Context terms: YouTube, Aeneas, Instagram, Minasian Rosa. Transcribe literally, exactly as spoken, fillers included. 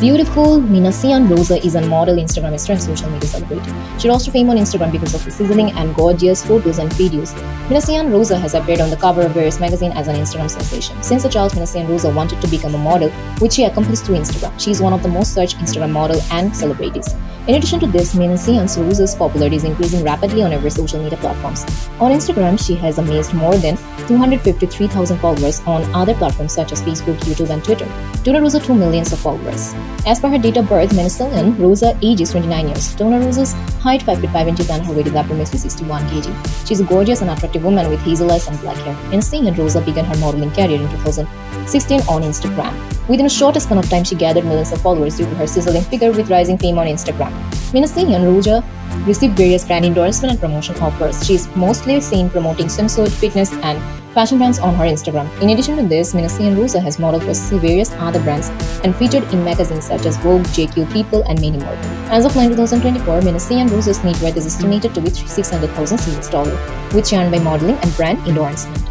Beautiful Minasian Rosa is a model, Instagram star, and social media celebrity. She rose to fame on Instagram because of her sizzling and gorgeous photos and videos. Minasian Rosa has appeared on the cover of various magazines as an Instagram sensation. Since a child, Minasian Rosa wanted to become a model, which she accomplished through Instagram. She is one of the most searched Instagram models and celebrities. In addition to this, Minasian Rosa's popularity is increasing rapidly on every social media platforms. On Instagram, she has amassed more than two hundred fifty-three thousand followers. On other platforms such as Facebook, YouTube, and Twitter, Dona Rosa drew millions of followers. As per her date of birth, Minasian Rosa age is twenty-nine years. Dona Rosa's height five feet five inches and her weight is approximately sixty-one kilograms. She is a gorgeous and attractive woman with hazel eyes and black hair. Minasian Rosa began her modeling career in two thousand sixteen on Instagram. Within a short span of time, she gathered millions of followers due to her sizzling figure with rising fame on Instagram. Minasian Rosa received various brand endorsements and promotion offers. She is mostly seen promoting swimsuit, fitness, and fashion brands on her Instagram. In addition to this, Minasian Rosa has modeled for various other brands and featured in magazines such as Vogue, J Q, People, and many more. As of nine twenty twenty-four, Minasian Rosa's net worth is estimated to be six hundred thousand U S dollars, which earned by modeling and brand endorsement.